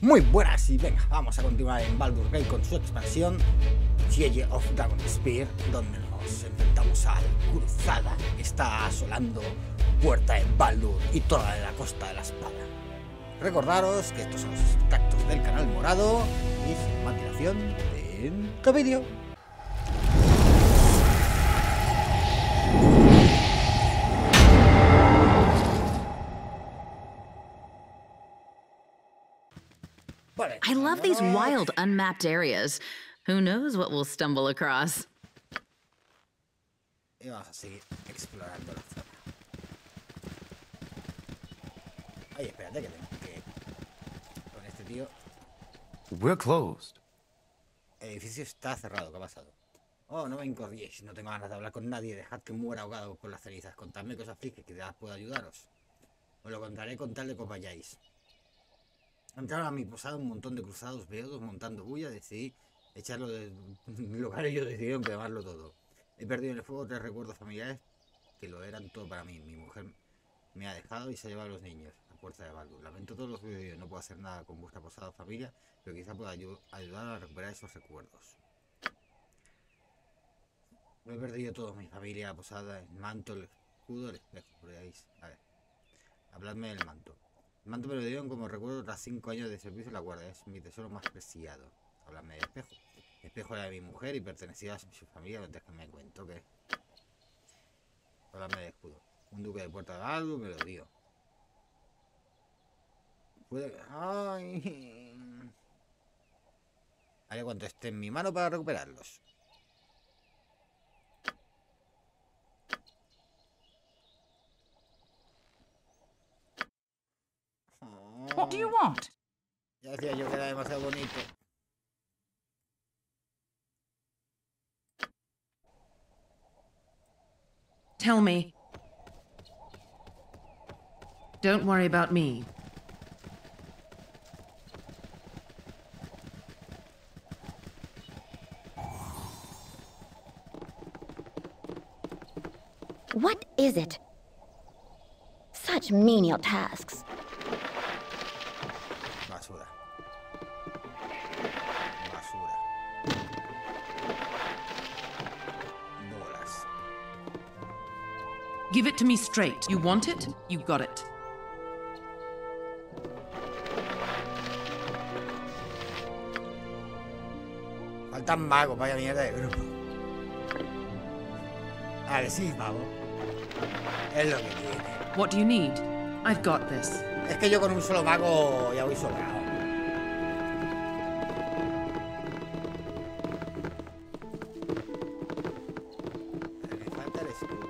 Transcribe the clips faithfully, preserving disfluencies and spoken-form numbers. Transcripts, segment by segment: muy buenas y venga, vamos a continuar en Baldur's Gate con su expansión Siege of Dragonspear, donde nos enfrentamos a la cruzada que está asolando puerta en Baldur y toda la Costa de la Espada. Recordaros que estos son los contactos del canal morado y sin más dilación, dentro vídeo. I love these wild, unmapped areas. Who knows what we'll stumble across? Y vamos a seguir explorando la zona. Ay, espérate que tengo que con este tío. We're closed. El edificio está cerrado. ¿Qué ha pasado? Oh, no me incordiéis. No tengo ganas de hablar con nadie. Dejad que muera ahogado con las cenizas. Contadme que os aflige, que quizás pueda ayudaros. Os lo contaré con tal de que os vayáis. Entraron a mi posada un montón de cruzados beodos montando bulla. Decidí echarlo del lugar y ellos decidieron quemarlo todo. He perdido en el fuego tres recuerdos familiares que lo eran todo para mí. Mi mujer me ha dejado y se ha llevado a los niños a fuerza de Baldur. Lamento todos los sucedidos. No puedo hacer nada con vuestra posada familia, pero quizá pueda ayud ayudar a recuperar esos recuerdos. Lo he perdido todo, mi familia, posada, el manto, el escudo, el espejo. Por ahí. A ver, habladme del manto. El manto me lo dieron como recuerdo tras cinco años de servicio en la guardia. Es mi tesoro más preciado. Habladme del espejo. El espejo era de mi mujer y pertenecía a su familia, mientras que me cuento que... Habladme del escudo. Un duque de puerta de algo me lo dio. Puede... Ay... Haré cuanto esté en mi mano para recuperarlos. What do you want? Ya decía yo que era demasiado bonito. Tell me. Don't worry about me. What is it? Such menial tasks. Basura. Basura. Bolas. Give it to me straight. You want it? You got it. Tan mago, vaya mierda de grupo. A ver, sí, mago. Es lo que tiene. What do you need? I've got this. Es que yo con un solo mago ya voy sobrado. Me falta el escudo.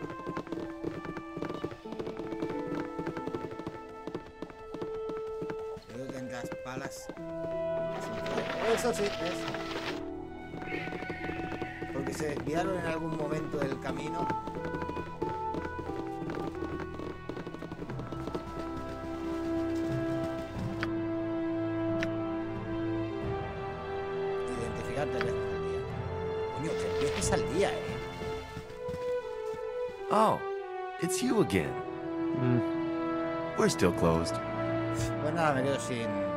Creo que en las palas. Eso sí, eso. Porque se desviaron en algún momento del camino. Identificar tres veces al día. Coño, tres veces al día, eh. Oh, it's you again. Mm. We're still closed. Pues nada, me quedo sin...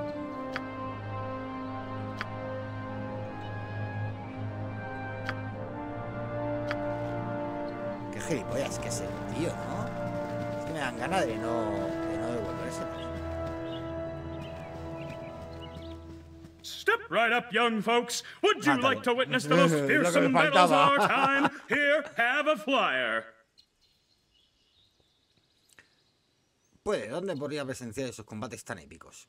Oye, es que es el tío, ¿no? Es que me dan ganas de no, de no devolverse. Step right up, young folks. Would you like to witness the most fearsome battles of our time? Here, have a flyer. Pues, ¿dónde podría presenciar esos combates tan épicos?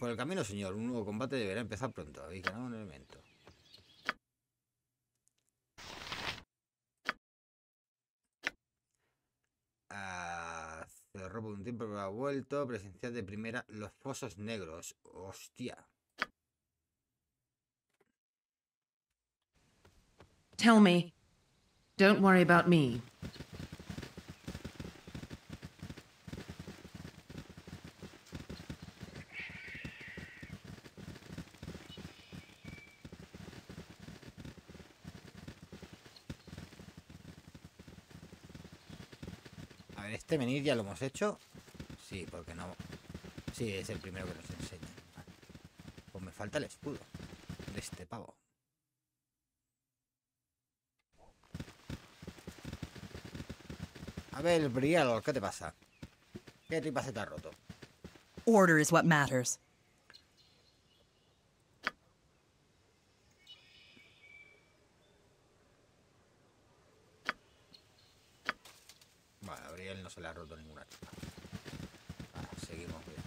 Por el camino, señor. Un nuevo combate deberá empezar pronto. Habéis ganado un elemento. Ah, cerró por un tiempo, pero ha vuelto. Presenciar de primera los pozos negros. Hostia. Tell me. Don't worry about me. Este menir ya lo hemos hecho. Sí, porque no Sí, es el primero que nos enseña. Vale. Pues me falta el escudo de este pavo. A ver, el Brial, ¿qué te pasa? ¿Qué tripa se te ha roto? Order is what matters. Vale, a Brial no se le ha roto ninguna tripa. Vale, seguimos viendo.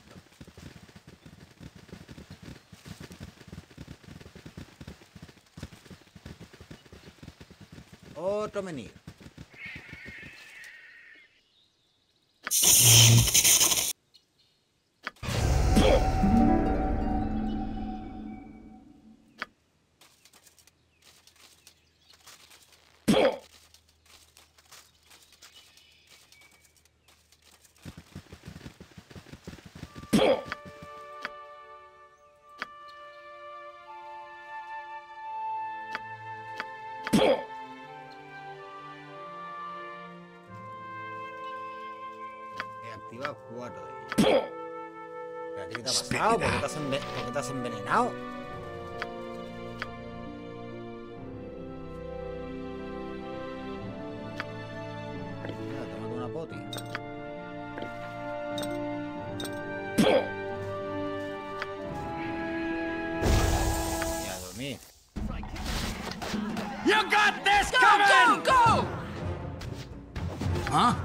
Otro menir. Activa cuatro de ellos. ¿Pero a ti qué te ha pasado? ¿Por qué te has, enven ¿por qué te has envenenado? Mira, tómate una poti. Y a dormir. You got this, go, go, go. ¿Ah?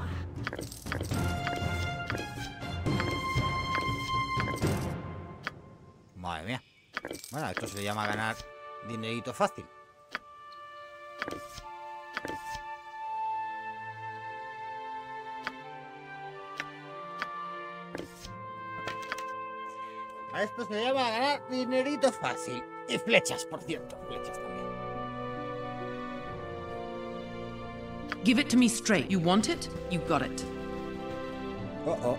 Madre mía. Bueno, esto se le llama ganar dinerito fácil. A esto se le llama ganar dinerito fácil. Y flechas, por cierto. Flechas también. Give it to me straight. You want it, you got it. Oh, oh.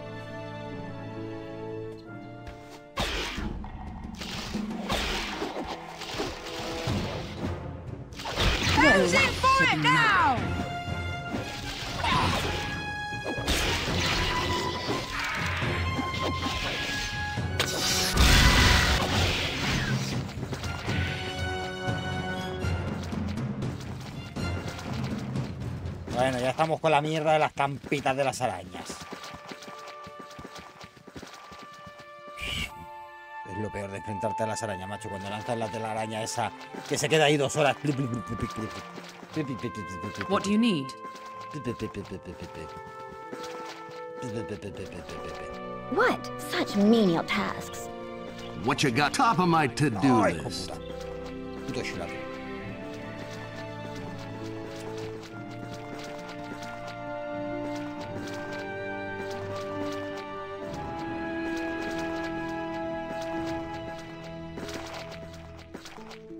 Bueno, ya estamos con la mierda de las campitas de las arañas. Es lo peor de enfrentarte a las arañas, macho. Cuando lanzas la telaraña esa que se queda ahí dos horas. What do you need? What? Such menial tasks. What you got? Top of my to-do list.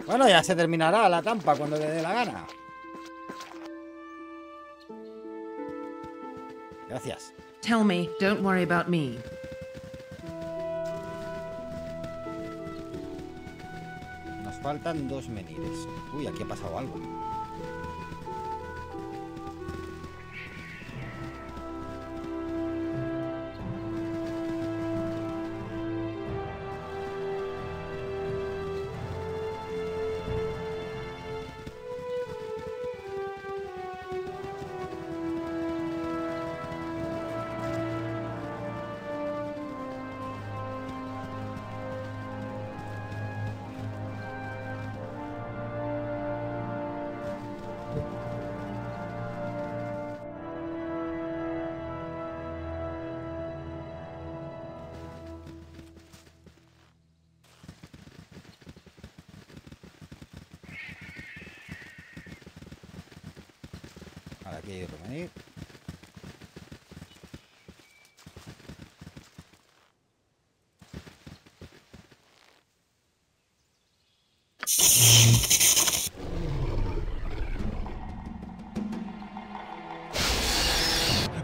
Bueno, ya se terminará la trampa cuando le dé la gana. Gracias. Tell me, don't worry about me. Nos faltan dos menires. Uy, aquí ha pasado algo. Aquí hay otro menir.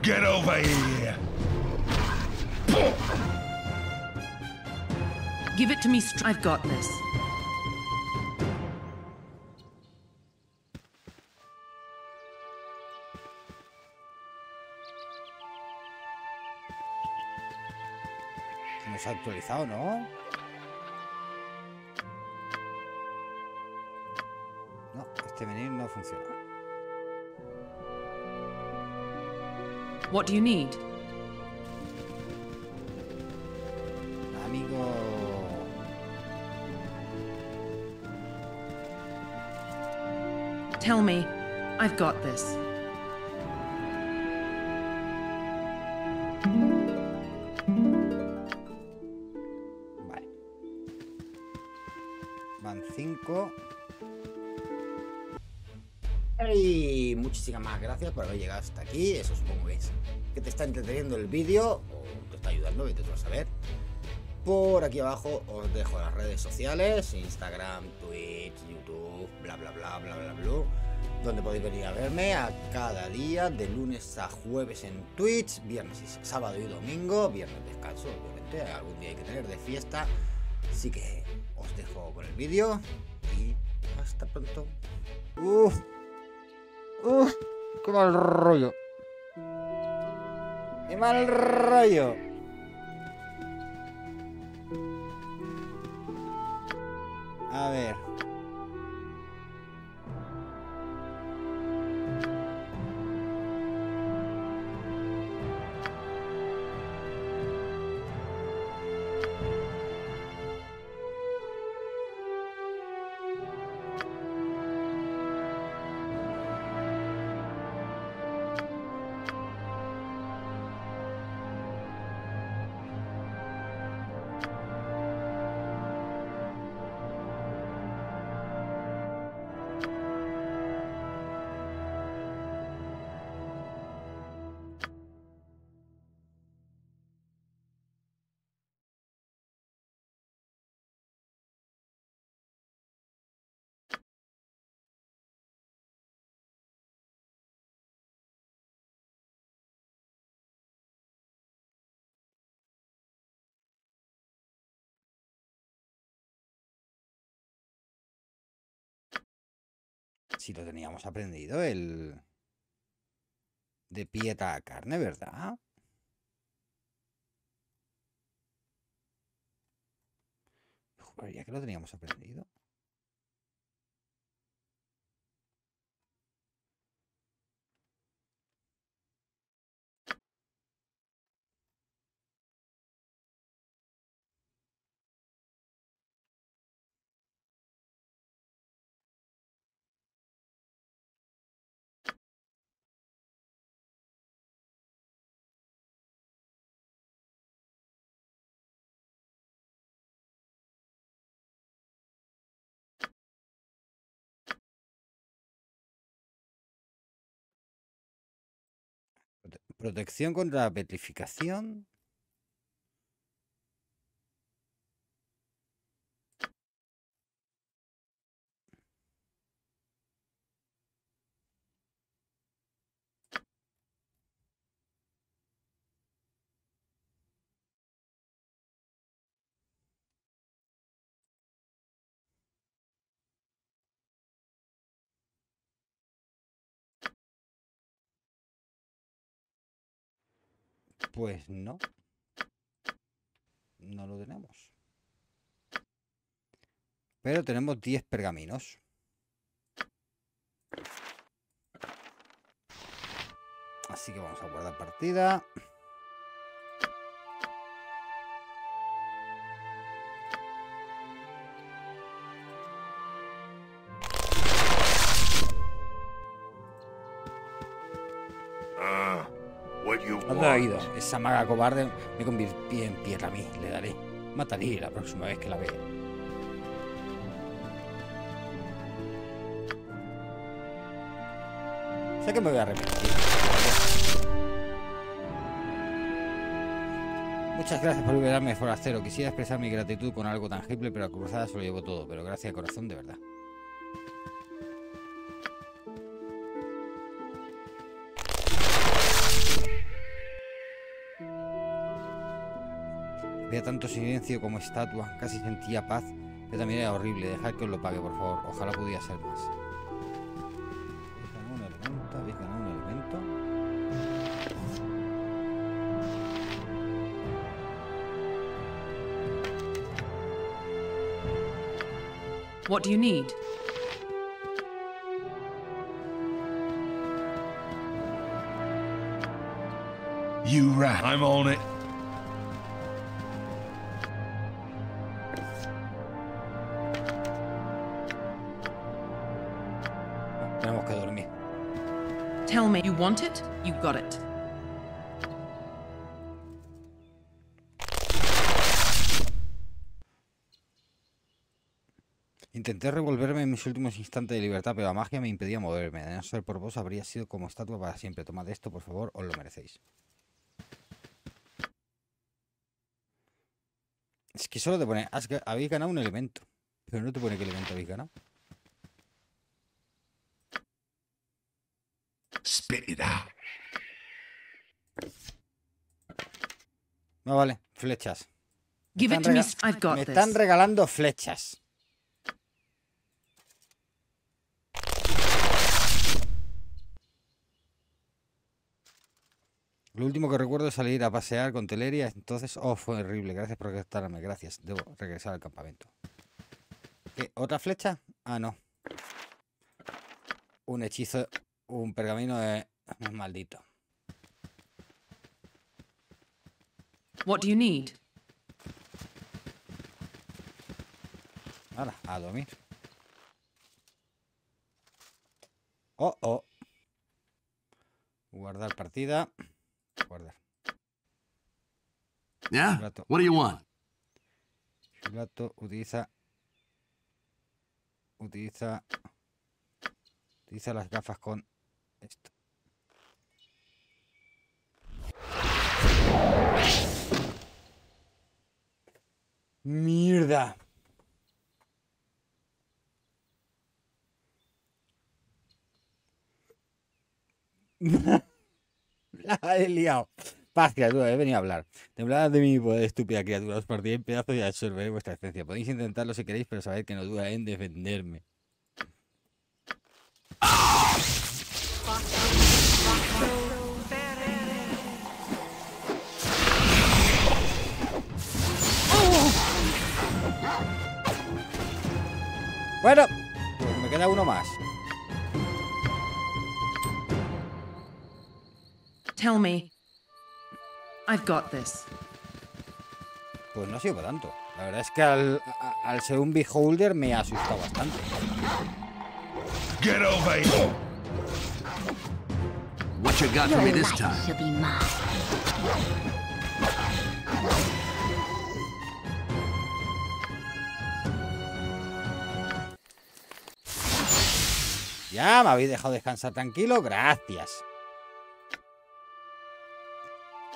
Get over here. Give it to me. I've got this. actualizado, ¿no? No, este menir no funciona. What do you need? Amigo. Tell me, I've got this. Vale. Van cinco. Y muchísimas gracias por haber llegado hasta aquí. Eso supongo que es que te está entreteniendo el vídeo o te está ayudando, vete tú a saber. Por aquí abajo os dejo las redes sociales, Instagram, Twitch, YouTube, bla bla bla bla bla bla, donde podéis venir a verme a cada día, de lunes a jueves en Twitch, viernes y sábado y domingo, viernes descanso, obviamente, algún día hay que tener de fiesta, así que os dejo con el vídeo y hasta pronto. Uff, uff, qué mal rollo, qué mal rollo. A ver. Si lo teníamos aprendido, el de pieta a carne, ¿verdad? Juraría que lo teníamos aprendido. Protección contra la petrificación. Pues no, no lo tenemos. Pero tenemos diez pergaminos. Así que vamos a guardar partida. ¿Dónde ha ido? Esa maga cobarde me convirtió en piedra a mí. Le daré. Mataré la próxima vez que la vea. Sé que me voy a arrepentir. Muchas gracias por liberarme, forastero. Quisiera expresar mi gratitud con algo tangible, pero a cruzada se lo llevo todo. Pero gracias de corazón, de verdad. Veía tanto silencio como estatua, casi sentía paz, pero también era horrible. Dejad que os lo pague, por favor. Ojalá pudiera ser más. Habéis ganado un elemento, habéis ganado un elemento. What do you need? You rat. I'm on it. Tenemos que dormir. Tell me, you want it? You got it. Intenté revolverme en mis últimos instantes de libertad, pero la magia me impedía moverme. De no ser por vos, habría sido como estatua para siempre. Tomad esto, por favor, os lo merecéis. Es que solo te pone, has, habéis ganado un elemento, pero no te pone qué elemento habéis ganado. Spit it out. No vale, flechas. Give it to me, I've got this. Me están regalando flechas. Lo último que recuerdo es salir a pasear con Teleria, entonces, oh, fue horrible, gracias por rescatarme, gracias, debo regresar al campamento. ¿Qué? ¿Otra flecha? Ah, no. Un hechizo, un pergamino de... maldito. What do you need? Ahora, a dormir. Oh, oh. Guardar partida. Guardar. Yeah. What do you want? Gato utiliza utiliza utiliza las gafas con esto. Mierda. La he liado. Paz, criatura, he venido a hablar. Temblad de mi poder, estúpida criatura. Os partiré en pedazos y absorberé vuestra esencia. Podéis intentarlo si queréis, pero sabed que no duda en defenderme. Bueno, pues me queda uno más. Tell me. I've got this. Pues no ha sido para tanto. La verdad es que al, a, al ser un beholder me ha asustado bastante. Get over here. What you got for me this time? Ya me habéis dejado descansar tranquilo, gracias.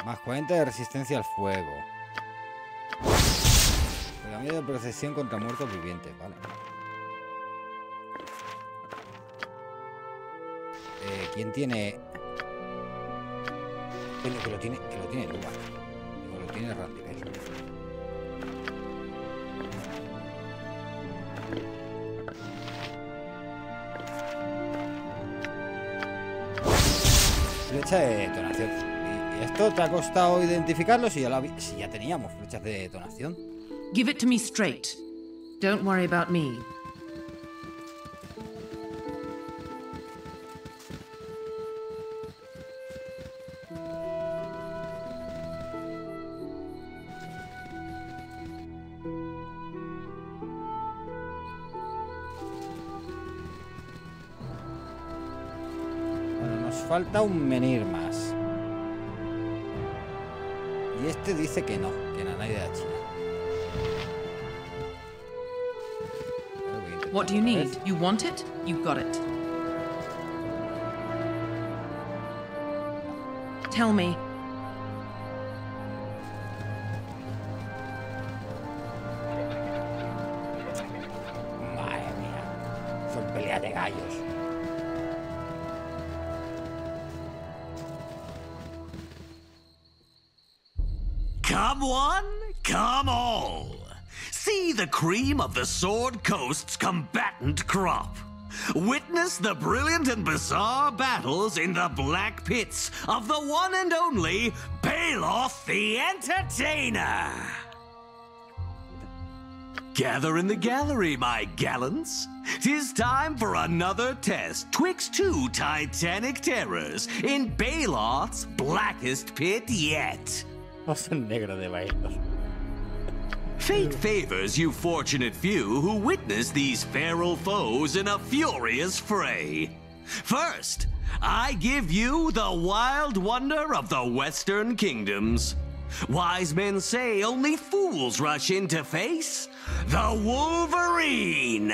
Más cuarenta de resistencia al fuego. Pergamino de protección contra muertos vivientes, vale. Eh, ¿quién tiene? ¿Quién que lo tiene? Que lo tiene Luba. O lo tiene Randy. Flecha de detonación. Esto te ha costado identificarlo si ya, la si ya teníamos flechas de detonación. Give it to me straight. Don't worry about me. Bueno, nos falta un menir más. Y este dice que no, que no hay de la China. What do you need? You want it? You got it. Tell me. Madre mía, son peleas de gallos. Come one, come all. See the cream of the Sword Coast's combatant crop. Witness the brilliant and bizarre battles in the black pits of the one and only Baeloth the Entertainer. Gather in the gallery, my gallants. 'Tis time for another test twixt two titanic terrors in Baeloth's blackest pit yet. What's the negro de Baeloth? Fate favors you fortunate few who witness these feral foes in a furious fray. First, I give you the wild wonder of the Western Kingdoms. Wise men say only fools rush in to face the Wolverine.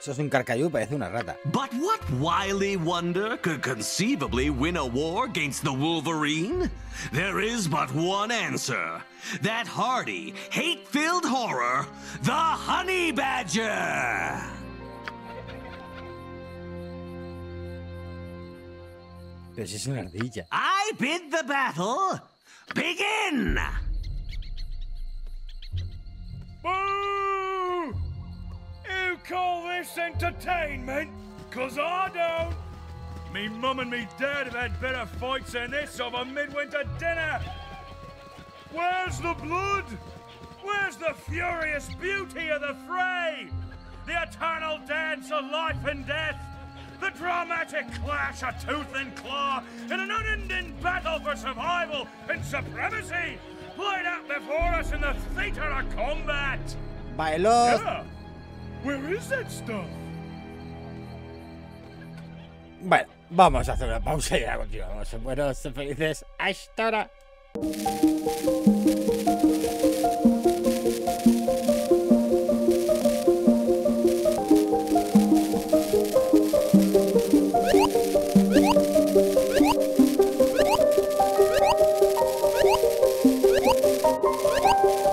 Eso es un carcayú, parece una rata. But what wily wonder could conceivably win a war against the Wolverine? There is but one answer. That hardy, hate-filled horror, the honey badger. Pero si es una ardilla. I bid the battle begin. Boo! You call this entertainment? 'Cause I don't. Me mum and me dad have had better fights than this of a midwinter dinner. Where's the blood? Where's the furious beauty of the fray? The eternal dance of life and death? The dramatic clash of tooth and claw in an unending battle for survival and supremacy played out before us in the theater of combat. Baeloth. Yeah. Where is that stuff? Bueno, vamos a hacer una pausa y ya continuamos. Buenos, felices, hasta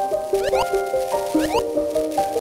ahora.